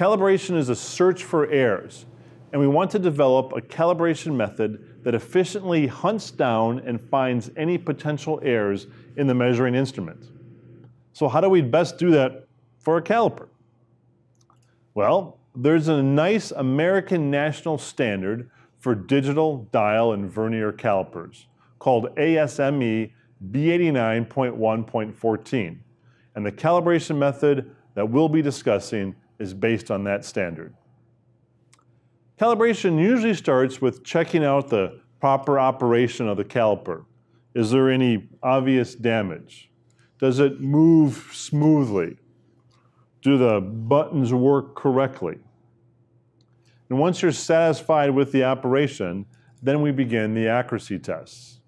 Calibration is a search for errors, and we want to develop a calibration method that efficiently hunts down and finds any potential errors in the measuring instrument. So how do we best do that for a caliper? Well, there's a nice American national standard for digital dial and vernier calipers called ASME B89.1.14, and the calibration method that we'll be discussing is based on that standard. Calibration usually starts with checking out the proper operation of the caliper. Is there any obvious damage? Does it move smoothly? Do the buttons work correctly? And once you're satisfied with the operation, then we begin the accuracy tests.